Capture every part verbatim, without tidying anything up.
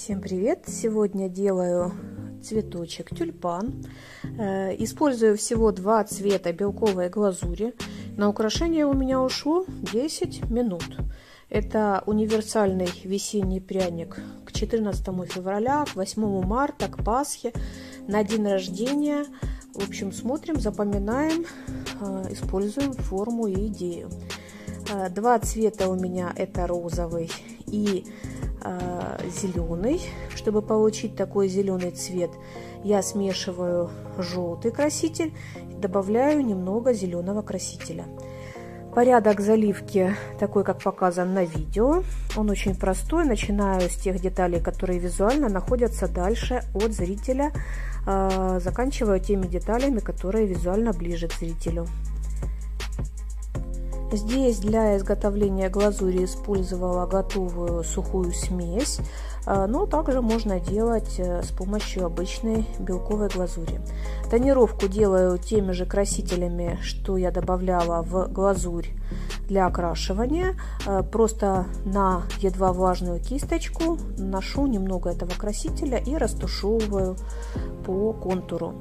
Всем привет! Сегодня делаю цветочек тюльпан. Использую всего два цвета белковой глазури. На украшение у меня ушло десять минут. Это универсальный весенний пряник к четырнадцатому февраля, к восьмому марта, к Пасхе, на день рождения. В общем, смотрим, запоминаем, используем форму и идею. Два цвета у меня — это розовый и зеленый. Чтобы получить такой зеленый цвет, я смешиваю желтый краситель и добавляю немного зеленого красителя. Порядок заливки такой, как показан на видео. Он очень простой. Начинаю с тех деталей, которые визуально находятся дальше от зрителя, заканчиваю теми деталями, которые визуально ближе к зрителю. Здесь для изготовления глазури использовала готовую сухую смесь, но также можно делать с помощью обычной белковой глазури. Тонировку делаю теми же красителями, что я добавляла в глазурь для окрашивания. Просто на едва влажную кисточку наношу немного этого красителя и растушевываю по контуру.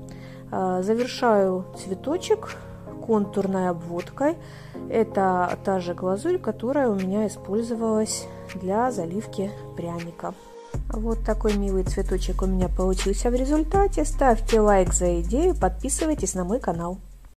Завершаю цветочек контурной обводкой. Это та же глазурь, которая у меня использовалась для заливки пряника. Вот такой милый цветочек у меня получился в результате. Ставьте лайк за идею, подписывайтесь на мой канал.